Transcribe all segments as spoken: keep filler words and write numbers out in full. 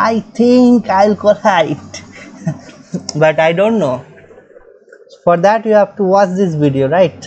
I think I'll collide but I don't know. For that you have to watch this video, right?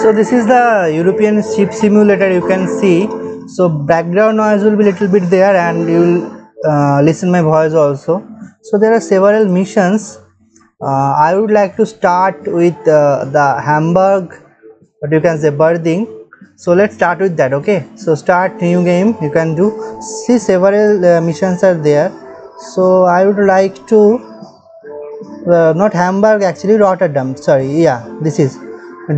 So this is the European ship simulator, you can see. So background noise will be little bit there, and you will uh, listen my voice also. So there are several missions. Uh, I would like to start with uh, the Hamburg, but you can say birthing. So let's start with that, okay? So start new game, you can do. See, several uh, missions are there. So I would like to, uh, not Hamburg actually, Rotterdam, sorry, yeah, this is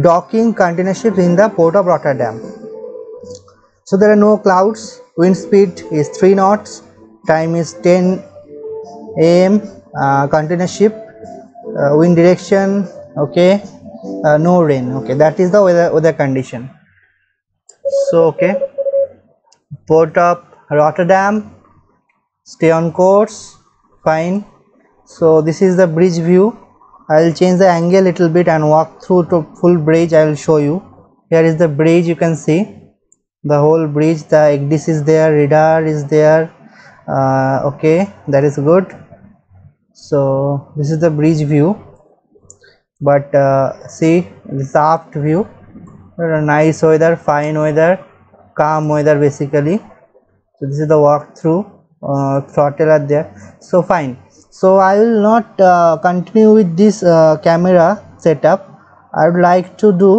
docking container ships in the port of Rotterdam. So there are no clouds, wind speed is three knots, time is ten A M, uh, container ship, Uh, wind direction, okay, uh, no rain, okay, that is the weather, weather condition. So okay, port of Rotterdam, stay on course, fine. So this is the bridge view. I will change the angle little bit and walk through to full bridge. I will show you. Here is the bridge, you can see the whole bridge, the E C D I S is there, radar is there, uh, okay, that is good. So this is the bridge view, but uh, see this aft view, nice weather, fine weather, calm weather basically. So this is the walkthrough, uh, throttle are there, so fine. So I will not uh, continue with this uh, camera setup. I would like to do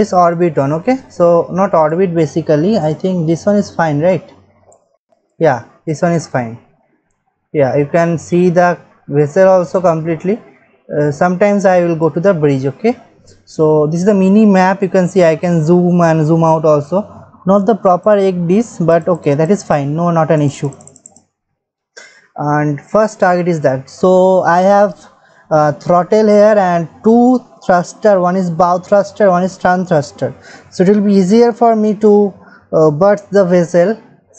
this orbit on, okay, so not orbit basically, I think this one is fine, right? Yeah, this one is fine. Yeah, you can see the vessel also completely. Uh, sometimes I will go to the bridge, okay. So this is the mini map, you can see I can zoom and zoom out also. Not the proper E C D I S, but okay, that is fine, no, not an issue. And first target is that. So I have uh, throttle here and two thruster, one is bow thruster, one is stern thruster. So it will be easier for me to uh, berth the vessel.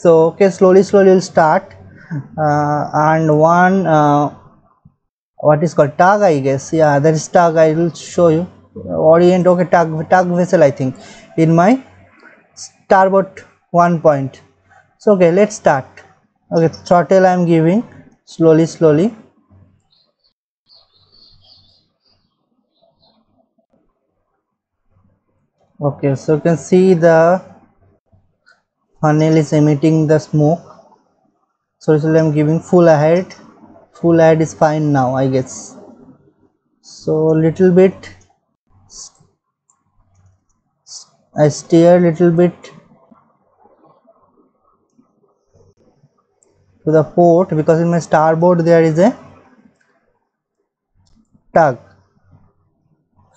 So okay, slowly slowly we'll start. Uh, and one uh, what is called tug, I guess, yeah, that is tug. I will show you orient, okay, tug, tug vessel I think in my starboard one point. So okay, let's start. Okay, throttle I am giving slowly slowly. Okay, so you can see the funnel is emitting the smoke. So, so I am giving full ahead, full ahead is fine now, I guess. So little bit, I steer little bit to the port, because in my starboard there is a tug.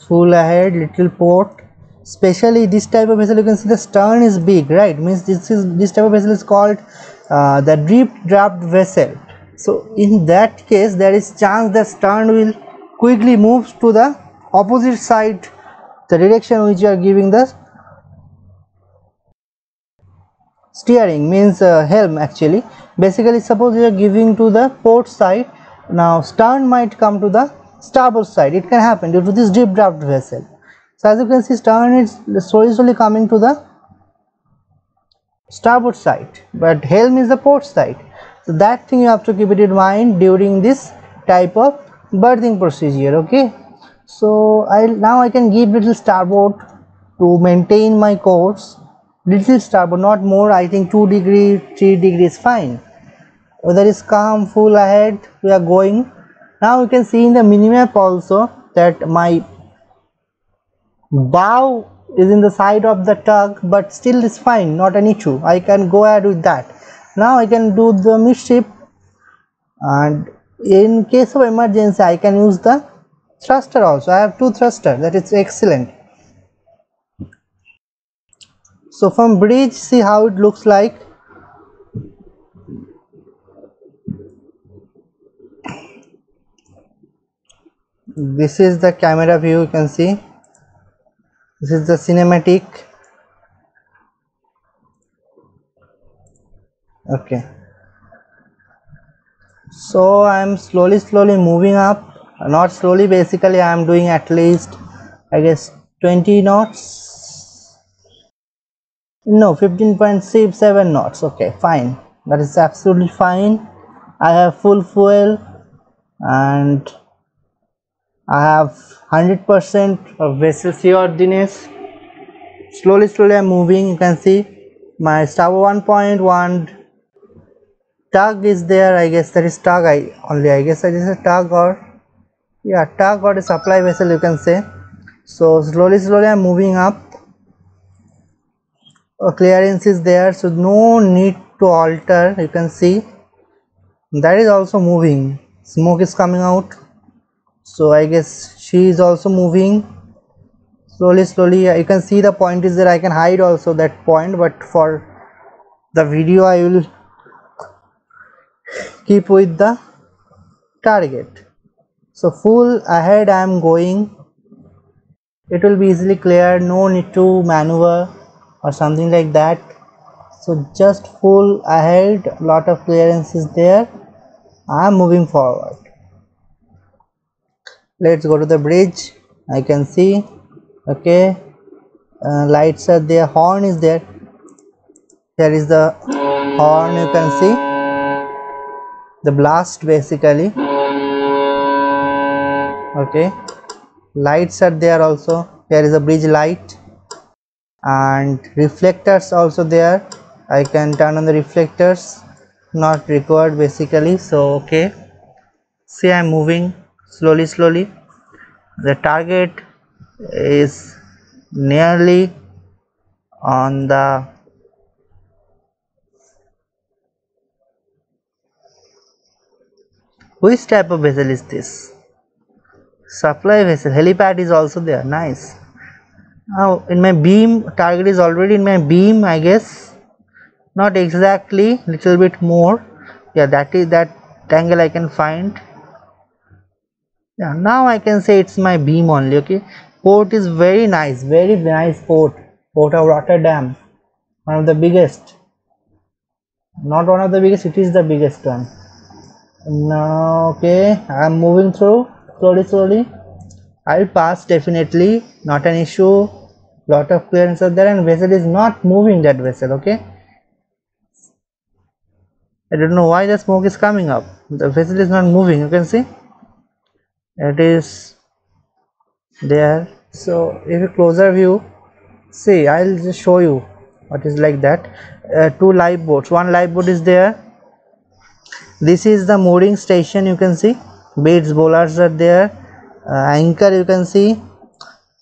Full ahead, little port, especially this type of vessel, you can see the stern is big, right? Means this is, this type of vessel is called Uh, the deep draft vessel. So in that case there is chance the stern will quickly move to the opposite side, the direction which you are giving the steering, means uh, helm actually. Basically suppose you are giving to the port side, now stern might come to the starboard side, it can happen due to this deep draft vessel. So as you can see, stern is slowly slowly coming to the starboard side, but helm is the port side. So that thing you have to keep it in mind during this type of berthing procedure, okay. So I now I can give little starboard to maintain my course, little starboard, not more, I think two degree three degree is fine. Weather is calm, full ahead, we are going. Now you can see in the minimap also that my bow is in the side of the tug, but still is fine, not an issue, I can go ahead with that. Now I can do the midship, and in case of emergency I can use the thruster also. I have two thruster, that is excellent. So from bridge, see how it looks like. This is the camera view, you can see. This is the cinematic, okay. So I am slowly slowly moving up, not slowly, basically I am doing at least I guess twenty knots, no, fifteen point seven knots. Okay, fine, that is absolutely fine. I have full fuel and I have one hundred percent of vessel seaworthiness. Slowly slowly I am moving. You can see my starboard one point one tug is there. I guess that is tug, I only I guess that is a tug, or yeah, tug or a supply vessel, you can say. So slowly slowly I am moving up. A clearance is there, so no need to alter. You can see that is also moving. Smoke is coming out, so I guess she is also moving. Slowly slowly you can see the point is there. I can hide also that point, but for the video I will keep with the target. So full ahead I am going. It will be easily cleared, no need to maneuver or something like that. So just full ahead, lot of clearance is there. I am moving forward. Let's go to the bridge. I can see, okay, uh, lights are there, horn is there. Here is the horn, you can see the blast basically. Okay, lights are there also. There is a bridge light and reflectors also there. I can turn on the reflectors, not required basically. So okay, see I am moving slowly slowly. The target is nearly on the which type of vessel is this? Supply vessel. Helipad is also there. Nice. Now in my beam, target is already in my beam, I guess. Not exactly, little bit more. Yeah, that is that angle I can find. Yeah, now I can say it's my beam only. Okay, port is very nice, very nice port. Port of Rotterdam, one of the biggest. Not one of the biggest, it is the biggest one. Now okay, I am moving through slowly slowly. I'll pass definitely, not an issue. Lot of clearance are there and vessel is not moving, that vessel. Okay, I don't know why the smoke is coming up. The vessel is not moving, you can see it is there. So if a closer view, see, I'll just show you what is like that. Uh, two lifeboats, one lifeboat is there. This is the mooring station, you can see. Baits, bollards are there. Uh, anchor, you can see.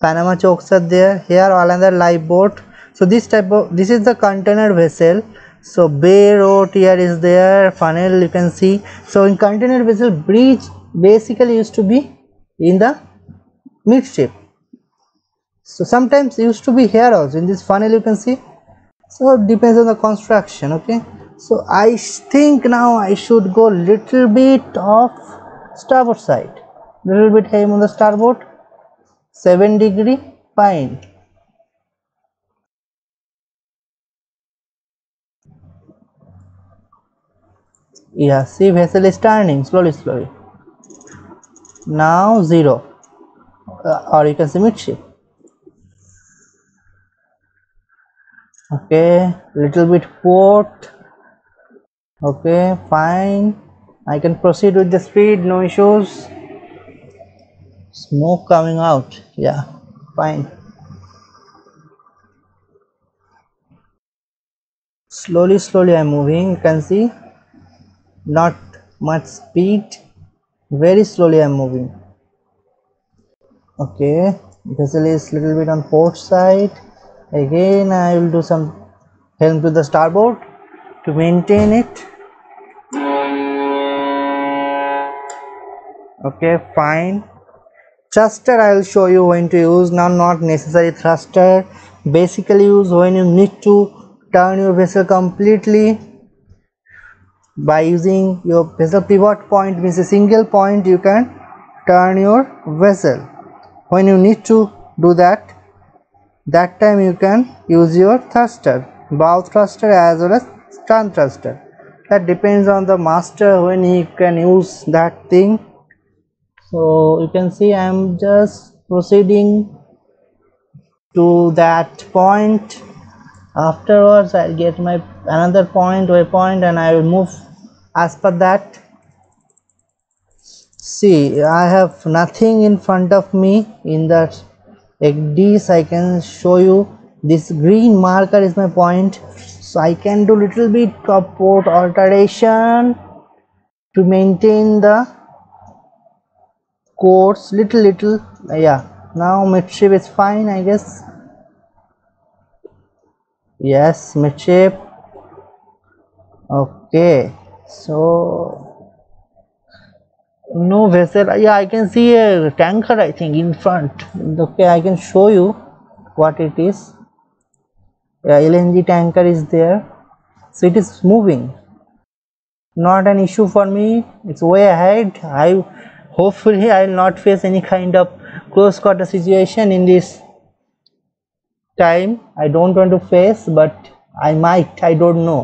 Panama chokes are there. Here another lifeboat. So this type of, this is the container vessel. So bay road here is there. Funnel, you can see. So in container vessel, bridge basically used to be in the midship. So sometimes used to be here also in this funnel, you can see. So it depends on the construction. Okay. So I think now I should go little bit of starboard side, little bit aim on the starboard, seven degree, fine. Yeah, see vessel is turning slowly slowly. Now zero, uh, or you can see midship. Okay, little bit port. Okay, fine, I can proceed with the speed, no issues. Smoke coming out, yeah, fine. Slowly slowly I'm moving, you can see, not much speed, very slowly I'm moving. Okay, vessel is little bit on port side. Again I will do some helm to the starboard to maintain it. Okay, fine. Thruster I will show you when to use. Now not necessary thruster, basically use when you need to turn your vessel completely by using your vessel pivot point, means a single point you can turn your vessel. When you need to do that, that time you can use your thruster, bow thruster as well as stern thruster. That depends on the master when he can use that thing. So you can see I am just proceeding to that point. Afterwards I'll get my another point waypoint and I will move as per that. See, I have nothing in front of me in that E C D I S. I can show you this green marker is my point, so I can do little bit of port alteration to maintain the course little little. Yeah, now midship is fine, I guess. Yes, midship. Okay, so no vessel. Yeah, I can see a tanker, I think, in front. Okay, I can show you what it is. Yeah, L N G tanker is there, so it is moving. Not an issue for me. It's way ahead. I hopefully I will not face any kind of close quarter situation in this time. I don't want to face, but I might. I don't know,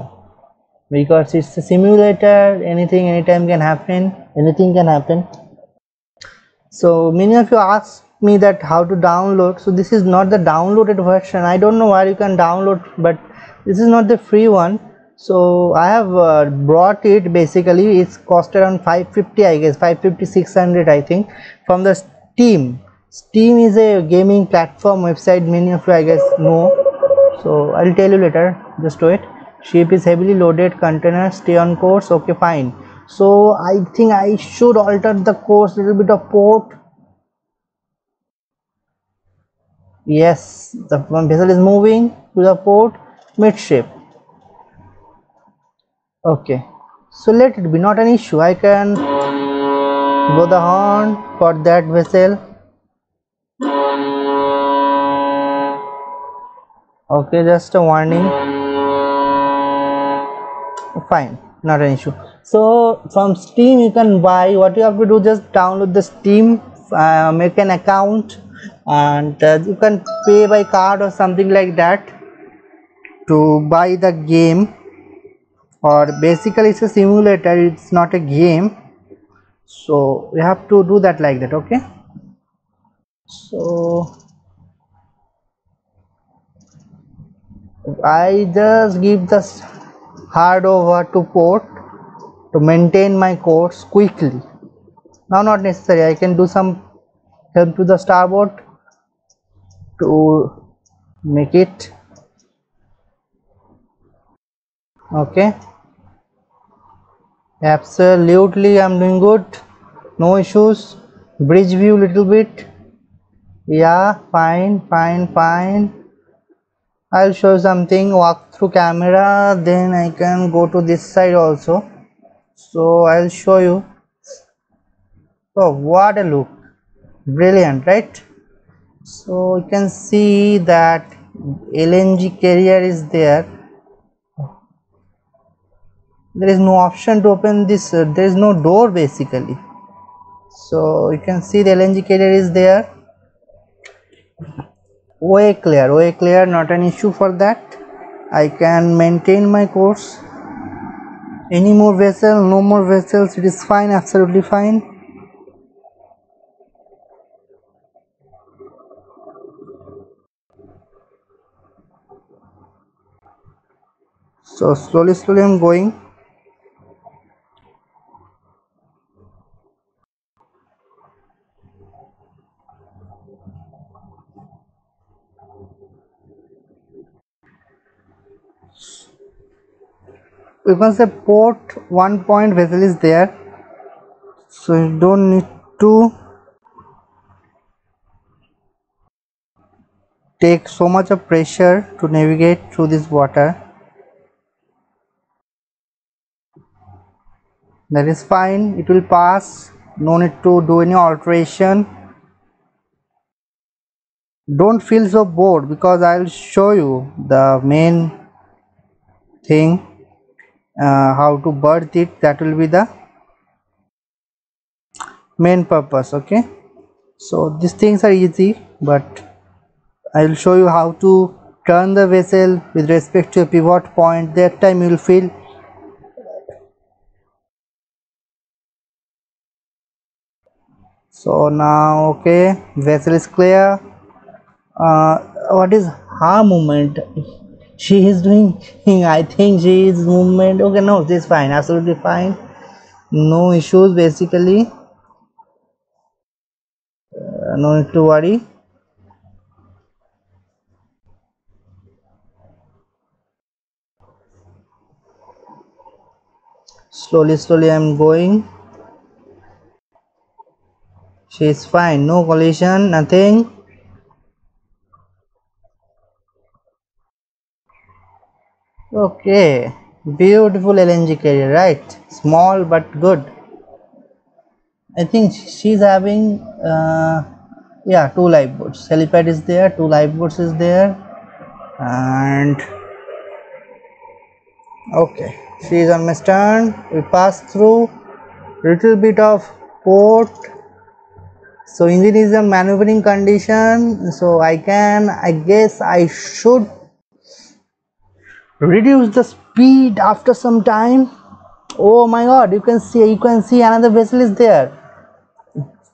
because it's a simulator. Anything, anytime can happen. Anything can happen. So many of you ask me that how to download. So this is not the downloaded version. I don't know where you can download, but this is not the free one. So I have uh, brought it. Basically it's cost around five fifty, I guess, five fifty six hundred, I think, from the Steam. Steam is a gaming platform website, many of you I guess know, so I'll tell you later. Just do it. Ship is heavily loaded, container, stay on course. Okay, fine. So I think I should alter the course, little bit of port. Yes, the vessel is moving to the port midship. Okay, so let it be, not an issue. I can blow the horn for that vessel. Okay, just a warning. Fine, not an issue. So from Steam you can buy. What you have to do, just download the Steam, uh, make an account, and uh, you can pay by card or something like that to buy the game. Or basically it's a simulator, it's not a game, so we have to do that like that. Okay, so I just give this hard over to port to maintain my course quickly. Now not necessary, I can do some help to the starboard to make it. Okay, absolutely I'm doing good, no issues. Bridge view little bit. Yeah, fine, fine, fine. I'll show something, walk through camera, then I can go to this side also. So I'll show you. So what a look, brilliant, right? So you can see that L N G carrier is there. There is no option to open this, uh, there is no door basically. So you can see the L N G carrier is there. Way clear, way clear, not an issue for that. I can maintain my course. Any more vessel, no more vessels, it is fine, absolutely fine. So slowly slowly I'm going. You can say port one point vessel is there, so you don't need to take so much of pressure to navigate through this water. That is fine, it will pass, no need to do any alteration. Don't feel so bored, because I will show you the main thing, uh, how to berth it. That will be the main purpose. Okay, so these things are easy, but I will show you how to turn the vessel with respect to a pivot point. That time you will feel So now okay, vessel is clear. Uh, what is her movement? She is doing, I think she is movement. Okay, no, this is fine, absolutely fine, no issues basically. Uh, no need to worry. Slowly, slowly I'm going. She is fine, no collision, nothing. Okay, beautiful L N G carrier, right? Small but good. I think she's having uh, yeah, two lifeboats. Helipad is there, two lifeboats is there, and okay, she is on my stern. We pass through little bit of port. So engine is in maneuvering condition, so I can, I guess I should reduce the speed after some time. Oh my god, you can see, you can see another vessel is there,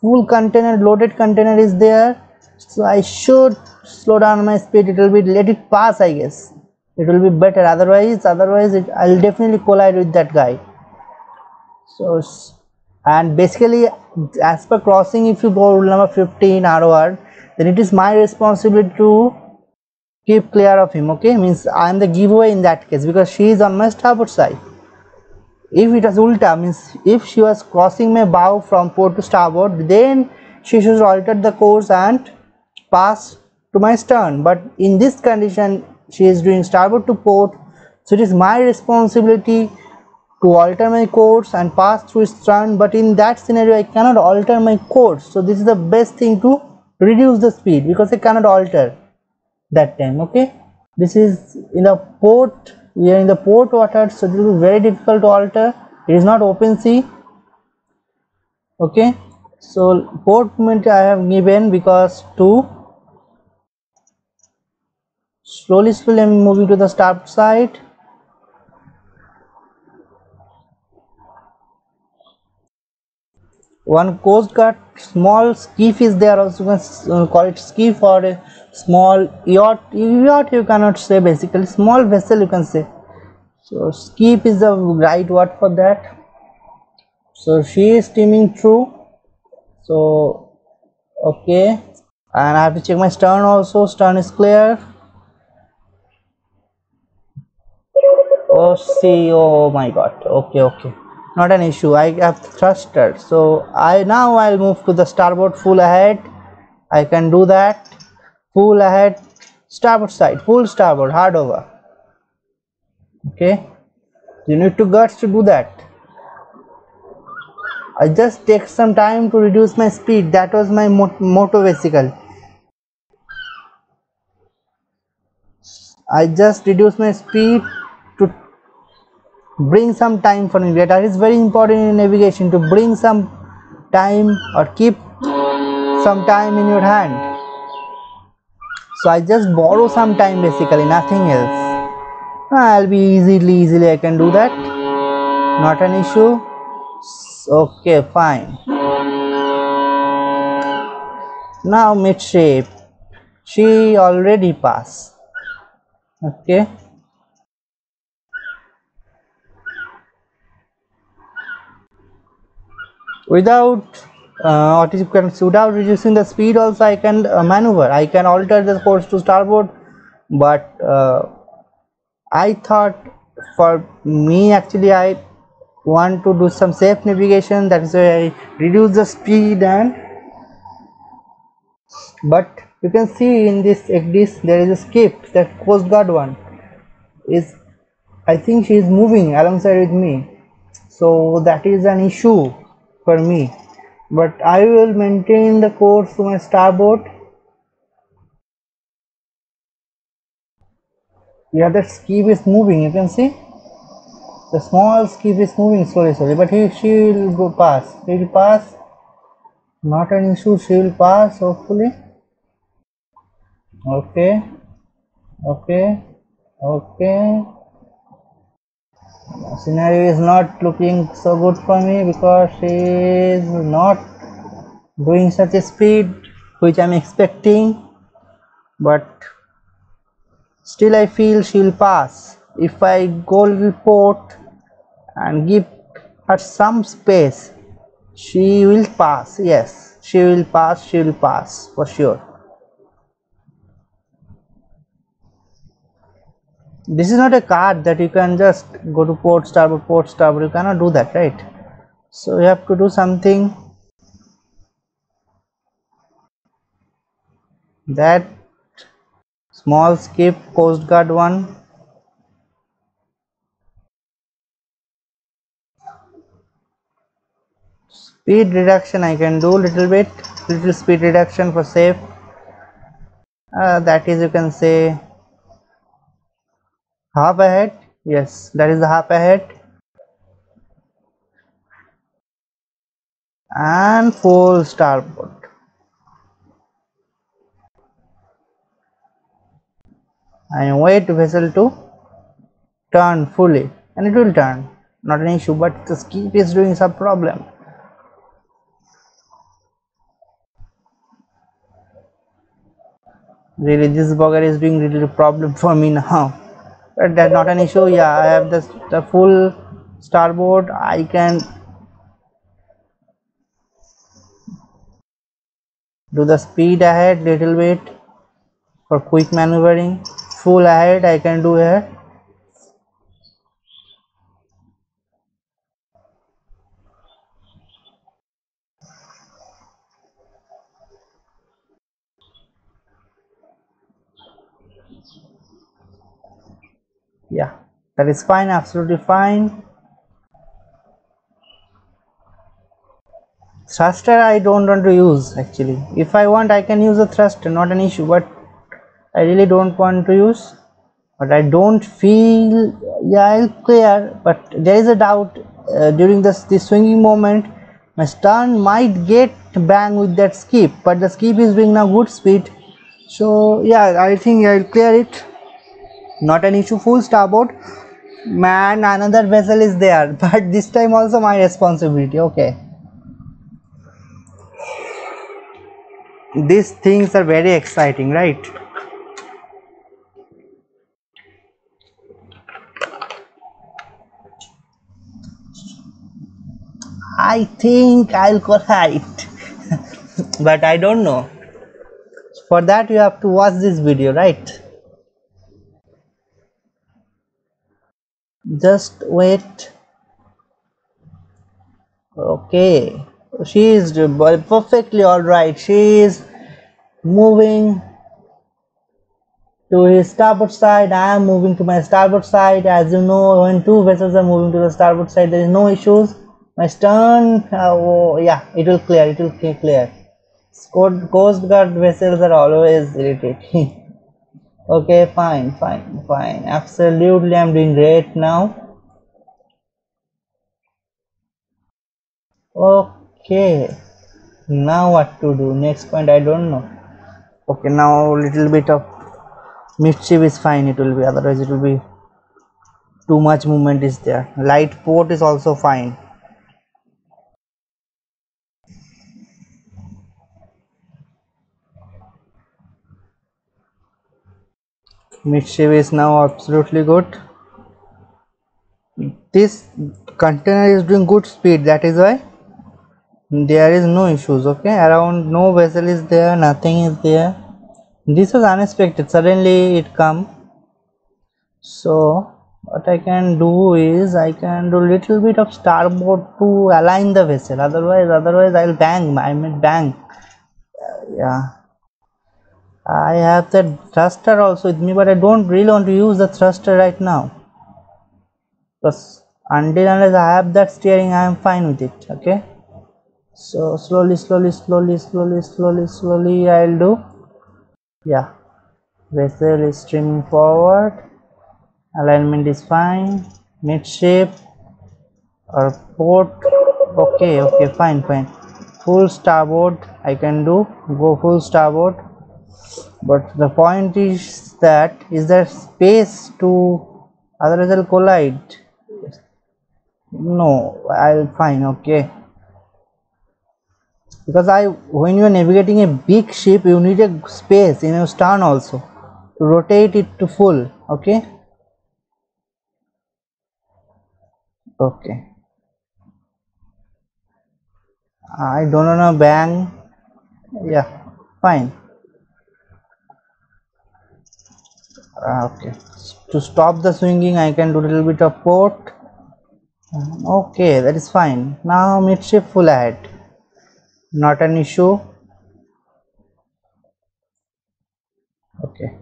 full container, loaded container is there. So I should slow down my speed a little bit, let it pass, I guess it will be better. Otherwise, otherwise it, I'll definitely collide with that guy. So, and basically as per crossing, if you go rule number fifteen R O R, then it is my responsibility to keep clear of him. Okay, means I am the giveaway in that case, because she is on my starboard side. If it was ulta, means if she was crossing my bow from port to starboard, then she should alter the course and pass to my stern. But in this condition, she is doing starboard to port, so it is my responsibility to alter my course and pass through stern. But in that scenario, I cannot alter my course. So this is the best thing to reduce the speed, because I cannot alter that time. Okay, this is in a port. We are in the port water, so it will be very difficult to alter. It is not open sea. Okay, so port movement I have given, because to slowly, slowly I am moving to the starboard side. One coast guard small skiff is there also, you can call it skiff or a small yacht. Yacht you cannot say, basically small vessel you can say. So skiff is the right word for that. So she is steaming through. So okay, and I have to check my stern also. Stern is clear. Oh see, oh my god, okay, okay, not an issue. I have thruster, so I now I'll move to the starboard, full ahead. I can do that, full ahead, starboard side, full starboard, hard over. Okay, you need to guts to do that. I just take some time to reduce my speed. That was my motto basically. I just reduce my speed, bring some time for me. That is very important in navigation, to bring some time or keep some time in your hand. So I just borrow some time basically, nothing else. I'll be easily easily I can do that, not an issue. Okay, fine. Now midship, she already passed. Okay, without uh, what is, without reducing the speed also I can uh, maneuver, I can alter the course to starboard. But uh, I thought, for me actually, I want to do some safe navigation. That is why I reduce the speed. And but you can see in this E C D I S there is a skip, that coast guard one is, I think she is moving alongside with me, so that is an issue for me. But I will maintain the course to my starboard. Yeah, the skiff is moving, you can see the small skiff is moving slowly slowly, but he, she will go past, she will pass, not an issue, she will pass hopefully. Okay, okay, okay. Scenario is not looking so good for me, because she is not doing such a speed which I'm expecting, but still I feel she'll pass if I go little port and give her some space. She will pass, yes, she will pass, she will pass for sure. This is not a card that you can just go to port, starboard, port, starboard, you cannot do that, right? So you have to do something that small skip coast guard one. Speed reduction I can do little bit, little speed reduction for safe. Uh, that is, you can say half ahead, yes, that is the half ahead. And full starboard. I wait vessel to turn fully and it will turn, not an issue, but the skip is doing some problem. Really, this bugger is doing little problem for me now, but that's not an issue. Yeah, I have this, the full starboard, I can do the speed ahead little bit for quick maneuvering. Full ahead I can do here. Yeah, that is fine, absolutely fine. Thruster I don't want to use actually. If I want I can use a thruster, not an issue, but I really don't want to use, but I don't feel, yeah, I'll clear, but there is a doubt uh, during this, this swinging moment, my stern might get bang with that skip, but the skip is doing now good speed, so yeah, I think I'll clear it, not an issue. Full starboard, man, another vessel is there, but this time also my responsibility, okay. These things are very exciting, right? I think I'll collide but I don't know. For that you have to watch this video, right? Just wait. Okay, she is perfectly alright. She is moving to his starboard side, I am moving to my starboard side. As you know, when two vessels are moving to the starboard side, there is no issues. My stern, uh, oh, yeah, it will clear, it will clear. Coast guard vessels are always irritating. Okay, fine, fine, fine. Absolutely, I'm doing great now. Okay, now what to do? Next point, I don't know. Okay, now little bit of mischief is fine, it will be, otherwise it will be too much movement is there. Light port is also fine. Mischief is now absolutely good. This container is doing good speed, that is why there is no issues. Okay, around no vessel is there, nothing is there. This was unexpected, suddenly it come. So what I can do is I can do little bit of starboard to align the vessel, otherwise otherwise I'll bang, I might bang. Uh, yeah, I have that thruster also with me, but I don't really want to use the thruster right now, because until unless I have that steering I am fine with it. Okay, so slowly slowly slowly slowly slowly slowly I'll do. Yeah, vessel is streaming forward, alignment is fine, midship or port. Okay, okay, fine, fine. Full starboard I can do, go full starboard. But the point is that is there space to, otherwise I'll collide. No, I'll fine. Okay, because I when you are navigating a big ship you need a space in your stern also to rotate it to full. Okay, okay, I don't know, bang, yeah, fine. Uh, okay, to stop the swinging I can do a little bit of port. Okay, that is fine. Now midship full ahead, not an issue. Okay,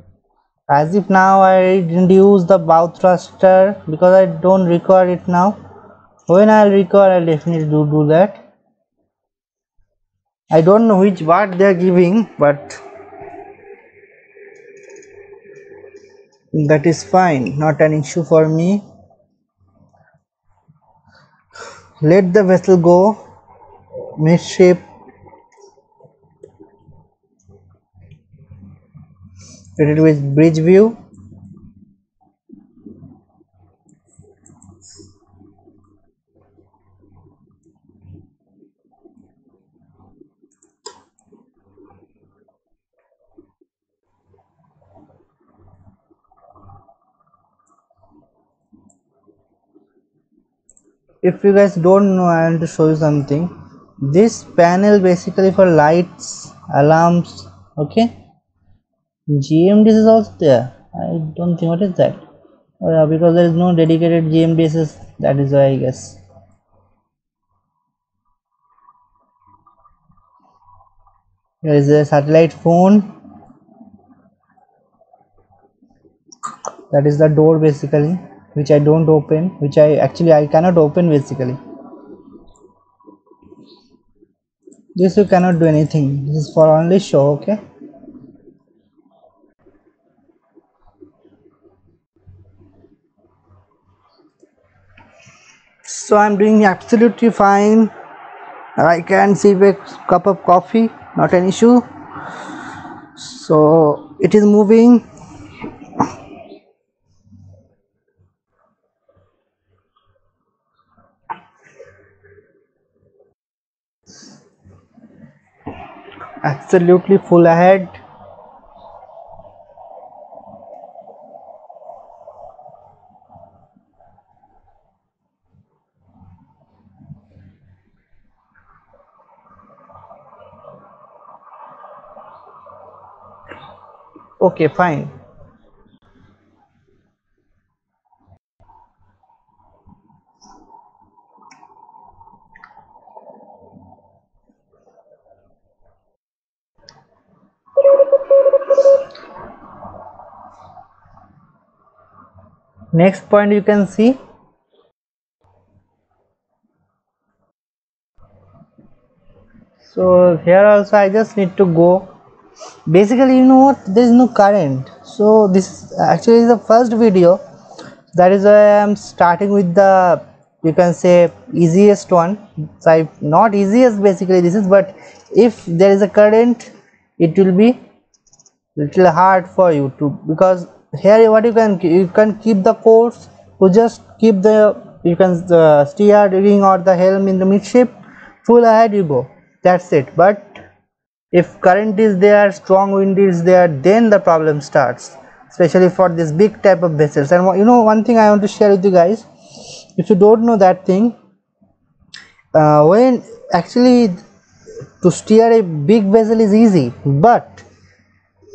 as if now I didn't use the bow thruster because I don't require it now. When I'll require, I'll definitely do do that. I don't know which part they are giving, but that is fine, not an issue for me. Let the vessel go midship. It with bridge view. If you guys don't know, I want to show you something. This panel basically for lights, alarms, okay. G M Ds is also there. I don't think, what is that? Oh yeah, because there is no dedicated G M Ds, that is why I guess. Here is a satellite phone. That is the door basically, which I don't open, which I actually I cannot open basically. This you cannot do anything. This is for only show, okay. So I am doing absolutely fine. I can sip a cup of coffee, not an issue. So it is moving. Absolutely full ahead. Okay, fine. Next point you can see. So here also I just need to go. Basically, you know what, there is no current, so this actually is the first video, that is why I am starting with the, you can say, easiest one. So I, not easiest basically this is, but if there is a current it will be little hard for you to, because here what you can, you can keep the course, you just keep the, you can uh, steer ring or the helm in the midship, full ahead you go, that's it. But if current is there, strong wind is there, then the problem starts, especially for this big type of vessels. And you know, one thing I want to share with you guys, if you don't know that thing, uh, when actually to steer a big vessel is easy, but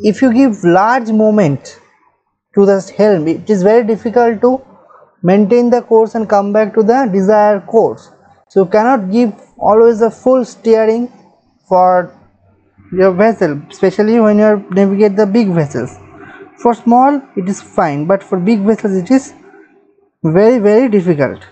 if you give large moment to the helm, it is very difficult to maintain the course and come back to the desired course. So you cannot give always a full steering for your vessel, especially when you navigate the big vessels. For small it is fine, but for big vessels it is very very difficult.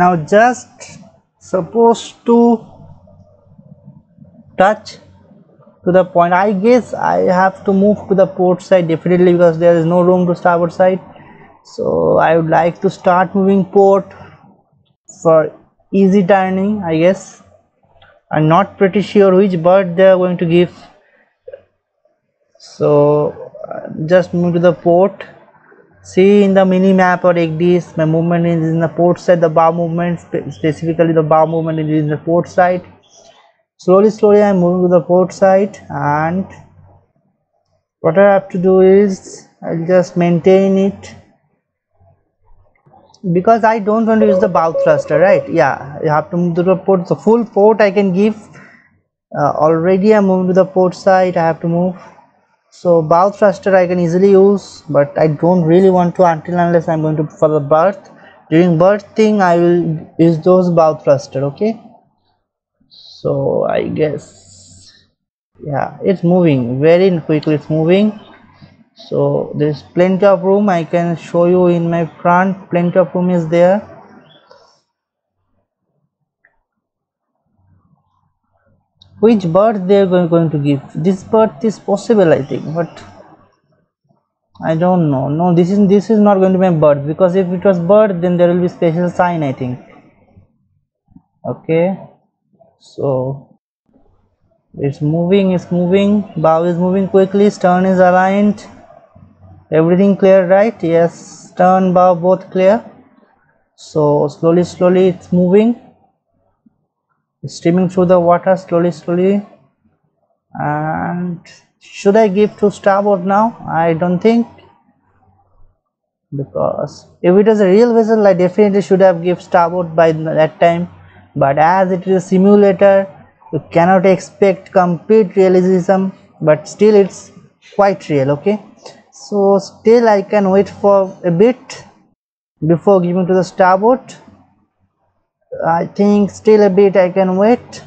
now just supposed to touch to the point. I guess I have to move to the port side definitely, because there is no room to starboard side. So I would like to start moving port for easy turning, I guess. I'm not pretty sure which bird they are going to give. So just move to the port. See in the mini map or E C D I S, my movement is in the port side, the bow movement, specifically the bow movement is in the port side. Slowly, slowly I am moving to the port side, and what I have to do is I'll just maintain it, because I don't want to use the bow thruster, right? Yeah, you have to move to the port. So full port I can give. Uh, already I'm moving to the port side. I have to move. So bow thruster I can easily use, but I don't really want to until unless I'm going to for the berth. During berthing I will use those bow thruster. Okay. So I guess, yeah, it's moving very quickly, it's moving. So there's plenty of room. I can show you in my front, plenty of room is there. Which berth they are going to give? This berth is possible, I think, but I don't know. No, this is this is not going to be a berth, because if it was berth then there will be special sign, I think. Okay. So it's moving, it's moving, bow is moving quickly, stern is aligned, everything clear, right? Yes, stern, bow both clear. So slowly, slowly it's moving, it's streaming through the water slowly, slowly. And should I give to starboard now? I don't think, because if it was a real vessel I definitely should have given starboard by that time. But as it is a simulator, you cannot expect complete realism, but still it's quite real. Okay, so still I can wait for a bit before giving to the starboard. I think still a bit I can wait,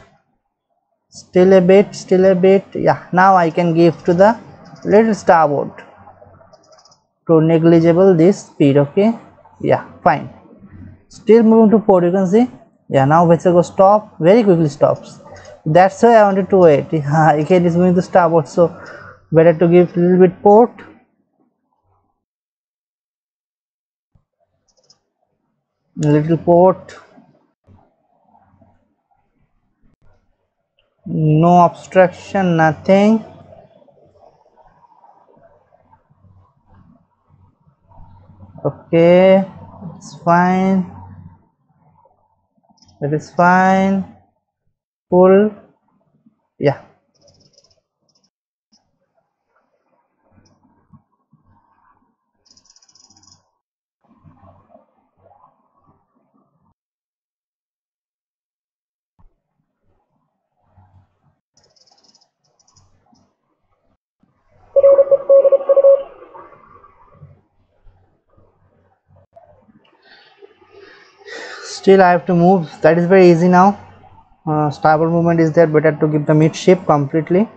still a bit, still a bit. Yeah, now I can give to the little starboard to negligible this speed. Okay, yeah, fine. Still moving to port, you can see. Yeah, now vessel goes stop, very quickly stops. That's why I wanted to wait. Again, it's moving to starboard, so better to give a little bit port. Little port. No obstruction, nothing. Okay, it's fine. That is fine. Pull. Yeah. Still I have to move, that is very easy now. Uh, starboard movement is there, better to give the midship completely.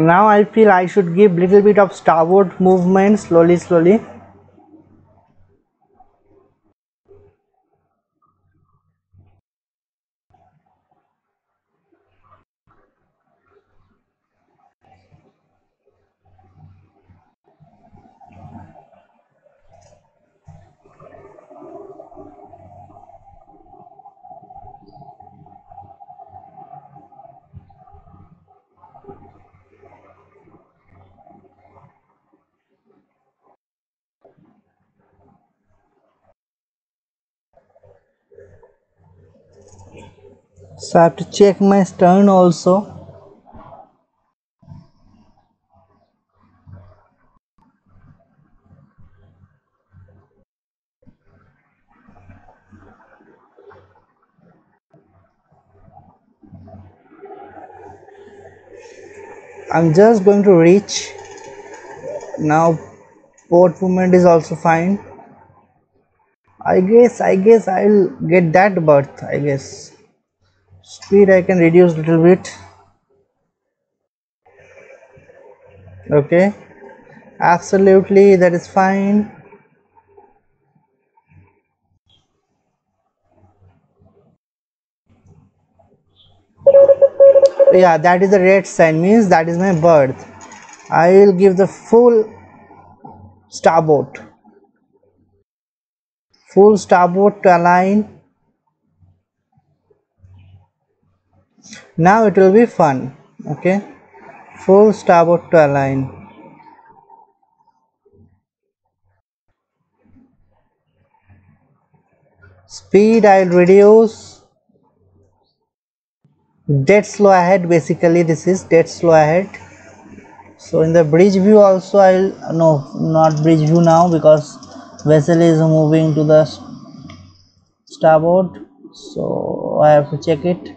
Now I feel I should give little bit of starboard movement slowly, slowly. So I have to check my stern also. I'm just going to reach now. Port movement is also fine. I guess I guess I'll get that berth. I guess speed I can reduce little bit. Okay, absolutely, that is fine. Yeah, that is the red sign, means that is my berth. I will give the full starboard full starboard to align. Now it will be fun. Okay, full starboard to align. Speed I will reduce. Dead slow ahead, basically this is dead slow ahead. So in the bridge view also I'll, no, not bridge view now, because vessel is moving to the starboard, so I have to check it.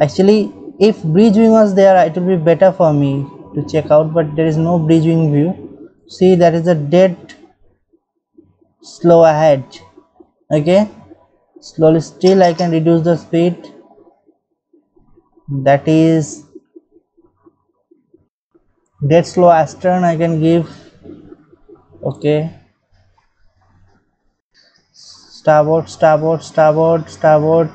Actually, if bridge wing was there, it would be better for me to check out, but there is no bridge wing view. See, that is a dead slow ahead. Okay, slowly still I can reduce the speed. That is dead slow astern I can give. Okay, starboard, starboard, starboard, starboard,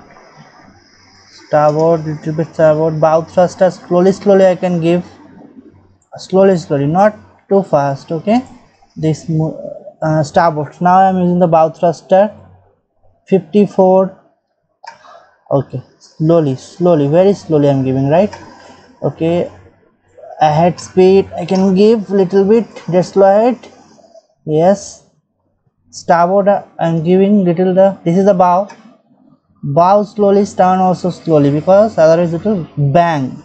starboard, little bit starboard. Bow thruster slowly slowly I can give, slowly slowly, not too fast. Okay, this uh, starboard. Now I am using the bow thruster fifty-four. Okay, slowly slowly, very slowly I'm giving, right? Okay, ahead speed I can give little bit, dead slow ahead. Yes, starboard I'm giving little. The this is the bow, bow slowly, stern also slowly, because otherwise it will bang.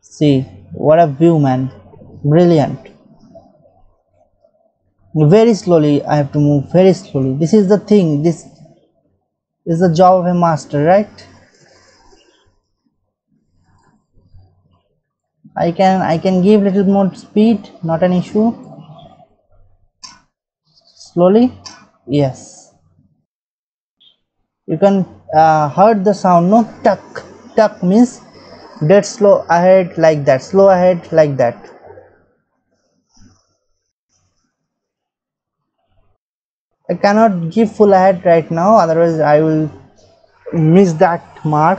See, what a view, man, brilliant. Very slowly I have to move, very slowly. This is the thing, this is the job of a master, right? I can I can give little more speed, not an issue. Slowly, yes. You can uh, heard the sound, no? Tuck, tuck means dead slow ahead, like that, slow ahead, like that. I cannot give full ahead right now, otherwise I will miss that mark.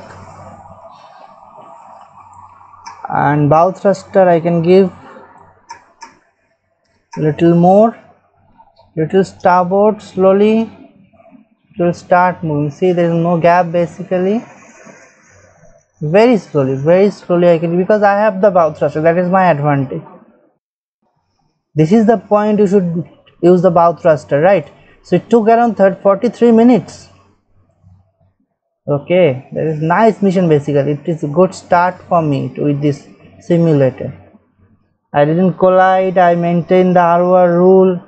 And bow thruster I can give little more, little starboard, slowly it will start moving. See, there is no gap basically. Very slowly, very slowly I can, because I have the bow thruster, that is my advantage. This is the point you should use the bow thruster, right? So it took around forty-three minutes. Okay, that is nice mission basically. It is a good start for me to, with this simulator. I didn't collide, I maintained the hour rule.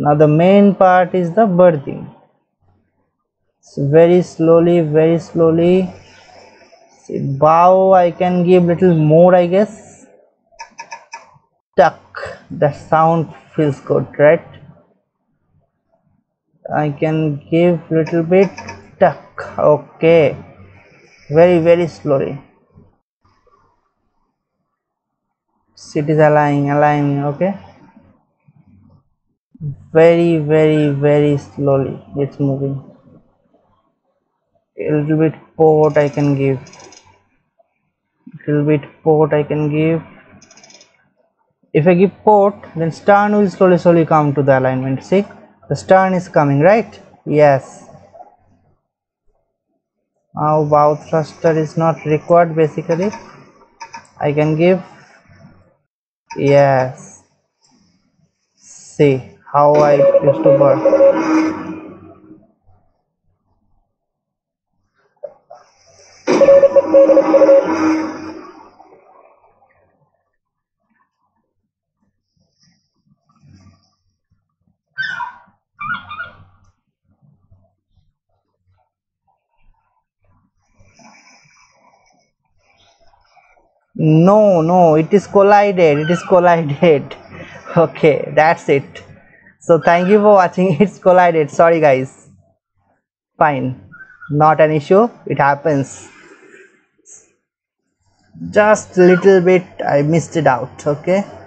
Now the main part is the berthing. So very slowly, very slowly. See, bow I can give little more, I guess. Tuck, the sound feels good, right? I can give little bit, tuck. Okay, very very slowly. It is aligning, aligning. Okay, very very very slowly it's moving. A little bit port I can give, little bit port I can give. If I give port, then stern will slowly slowly come to the alignment. See, the stern is coming, right? Yes. Now bow thruster is not required basically. I can give. Yes. See how I used to burn. No, no, it is collided, it is collided. Okay, that's it. So thank you for watching. It's collided, sorry guys. Fine, not an issue, it happens. Just little bit I missed it out. Okay.